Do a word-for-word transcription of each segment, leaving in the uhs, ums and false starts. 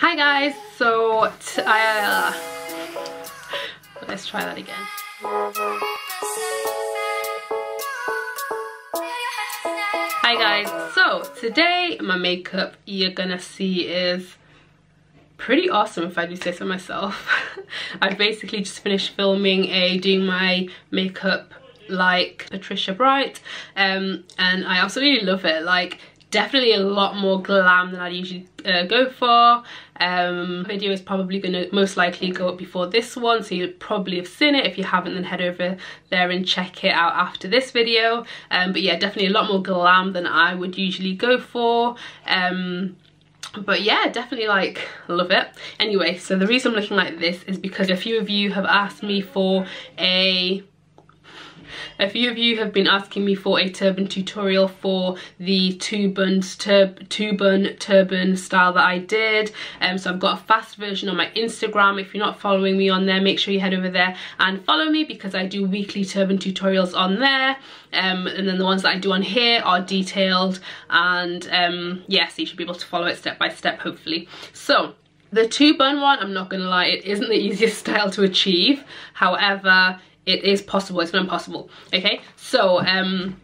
Hi guys, so t I, uh, let's try that again. Hi guys, so today my makeup you're gonna see is pretty awesome, if I do say so myself. I basically just finished filming a doing my makeup like Patricia Bright, um, and I absolutely love it. Like, definitely a lot more glam than I'd usually uh, go for. Um, video is probably going to most likely go up before this one, so you'll probably have seen it. If you haven't, then head over there and check it out after this video. Um, but yeah, definitely a lot more glam than I would usually go for. Um, but yeah, definitely like love it. Anyway, so the reason I'm looking like this is because a few of you have asked me for a... A few of you have been asking me for a turban tutorial for the two bun tur two bun turban style that I did. Um, so I've got a fast version on my Instagram. If you're not following me on there, make sure you head over there and follow me, because I do weekly turban tutorials on there. Um, and then the ones that I do on here are detailed, and um, yeah, so you should be able to follow it step by step, hopefully. So the two bun one, I'm not gonna lie, it isn't the easiest style to achieve. However, it is possible, it's not impossible, okay? So, um,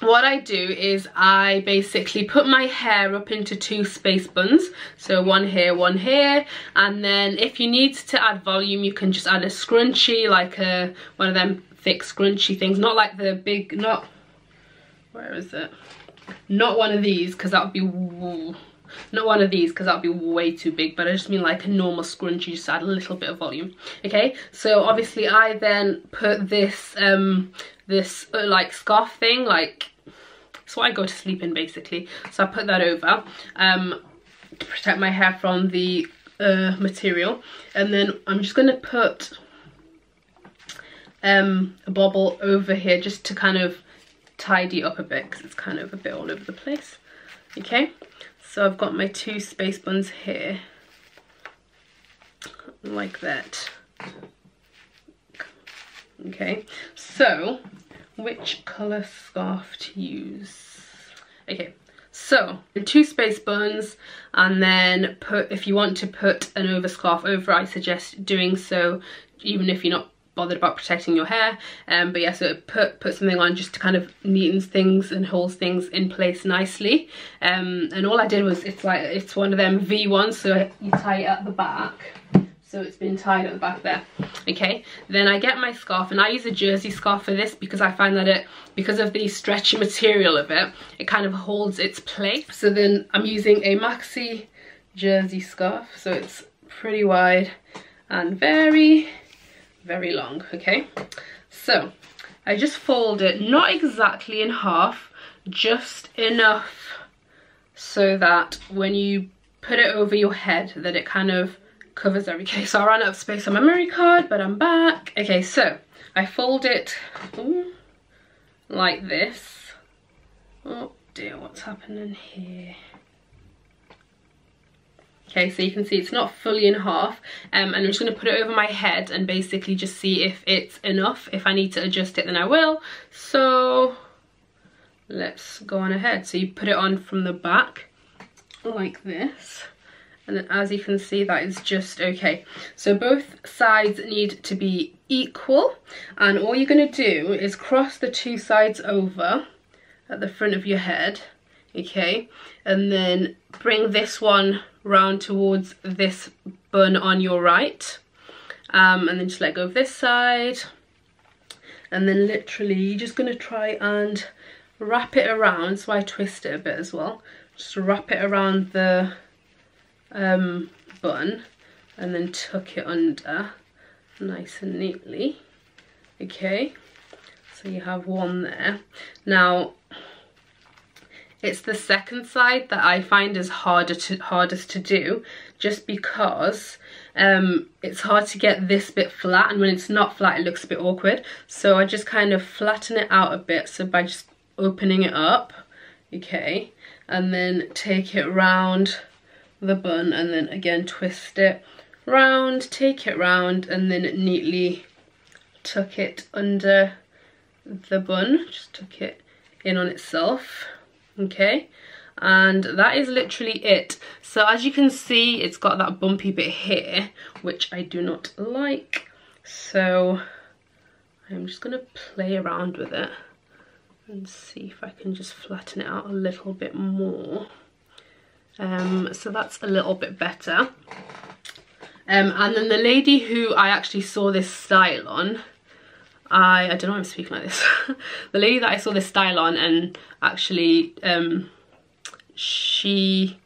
what I do is I basically put my hair up into two space buns. So one here, one here. And then if you need to add volume, you can just add a scrunchie, like a one of them thick scrunchie things. Not like the big, not, where is it? Not one of these, because that would be, woo. Not one of these, because that would be way too big, but I just mean like a normal scrunchie, just add a little bit of volume. Okay, so obviously I then put this, um, this uh, like scarf thing, like, it's what I go to sleep in basically. So I put that over um, to protect my hair from the uh, material. And then I'm just going to put um, a bobble over here just to kind of tidy up a bit, because it's kind of a bit all over the place. Okay. So I've got my two space buns here, like that. Okay, so which colour scarf to use? Okay, so two space buns, and then put, if you want to put an over scarf over, I suggest doing so, even if you're not bothered about protecting your hair. Um, but yeah, so put put something on just to kind of neatens things and holds things in place nicely. Um, and all I did was, it's like, it's one of them V ones, so you tie it at the back. So it's been tied at the back there. Okay, then I get my scarf, and I use a jersey scarf for this because I find that it, because of the stretchy material of it, it kind of holds its place. So then I'm using a maxi jersey scarf, so it's pretty wide and very very long. Okay, so I just fold it, not exactly in half, just enough so that when you put it over your head that it kind of covers everything. Okay, so I ran out of space on my memory card, but I'm back. Okay, so I fold it ooh, like this. Oh dear, what's happening here? Okay, so you can see it's not fully in half, um, and I'm just going to put it over my head and basically just see if it's enough. If I need to adjust it, then I will. So let's go on ahead. So you put it on from the back like this, and then as you can see, that is just okay. So both sides need to be equal, and all you're going to do is cross the two sides over at the front of your head, okay, and then bring this one round towards this bun on your right, um, and then just let go of this side, and then literally you're just going to try and wrap it around. So I twist it a bit as well, just wrap it around the um, bun and then tuck it under nice and neatly. Okay, so you have one there. Now it's the second side that I find is harder to, hardest to do, just because um, it's hard to get this bit flat, and when it's not flat it looks a bit awkward. So I just kind of flatten it out a bit, so by just opening it up, okay, and then take it round the bun, and then again twist it round, take it round, and then neatly tuck it under the bun, just tuck it in on itself. Okay, And that is literally it. So as you can see, it's got that bumpy bit here, which I do not like. So I'm just gonna play around with it and see if I can just flatten it out a little bit more. Um, so that's a little bit better. Um, and then the lady who I actually saw this style on, I, I don't know why I'm speaking like this. The lady that I saw this style on and actually, um, she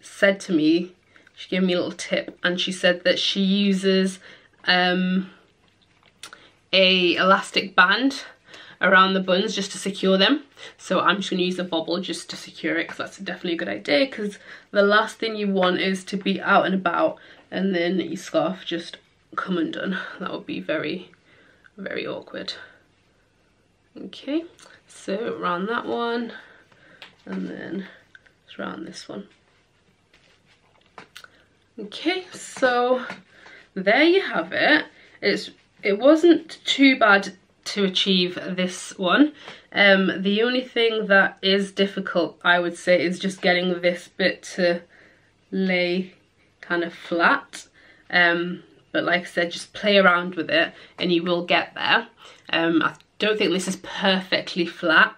said to me, she gave me a little tip, and she said that she uses um, a elastic band around the buns just to secure them. So I'm just gonna use a bobble just to secure it, because that's definitely a good idea, because the last thing you want is to be out and about and then your scarf just come undone. That would be very, very awkward. Okay, so round that one and then just round this one. Okay, so there you have it. It's, it wasn't too bad to achieve this one. Um, the only thing that is difficult, I would say, is just getting this bit to lay kind of flat. Um, but like I said, just play around with it and you will get there. Um, I don't think this is perfectly flat,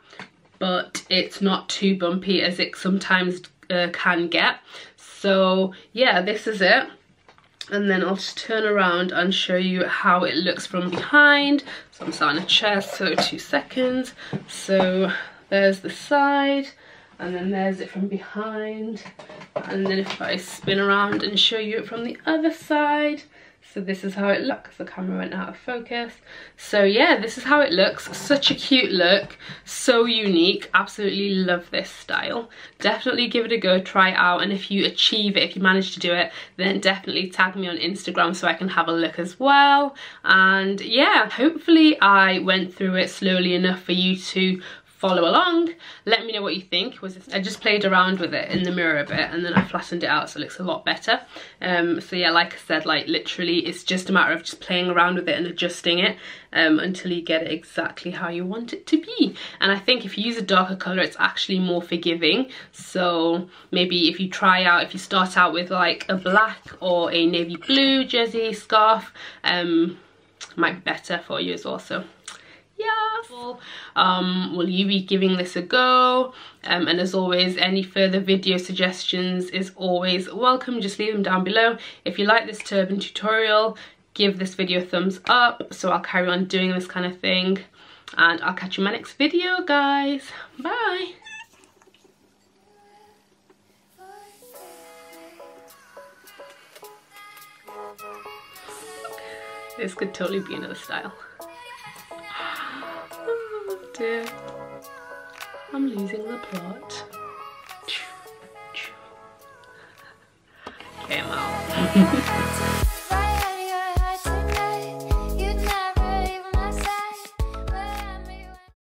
but it's not too bumpy as it sometimes uh, can get. So yeah, this is it. And then I'll just turn around and show you how it looks from behind. So I'm sat on a chair, so two seconds. So there's the side, and then there's it from behind. And then if I spin around and show you it from the other side. So this is how it looks. The camera went out of focus. So yeah, this is how it looks. Such a cute look, so unique. Absolutely love this style. Definitely give it a go, try it out. And if you achieve it, if you manage to do it, then definitely tag me on Instagram so I can have a look as well. And yeah, hopefully I went through it slowly enough for you to follow along. Let me know what you think. Was this, I just played around with it in the mirror a bit, and then I flattened it out so it looks a lot better. Um, so yeah, like I said, like literally it's just a matter of just playing around with it and adjusting it um, until you get it exactly how you want it to be. And I think if you use a darker colour, it's actually more forgiving. So maybe if you try out, if you start out with like a black or a navy blue jersey scarf, um, might be better for you as well. So yes. Um, will you be giving this a go? Um, and as always, any further video suggestions is always welcome. Just leave them down below. If you like this turban tutorial, give this video a thumbs up so I'll carry on doing this kind of thing. And I'll catch you in my next video, guys. Bye. This could totally be another style. Dear, I'm losing the plot. Okay, I'm out.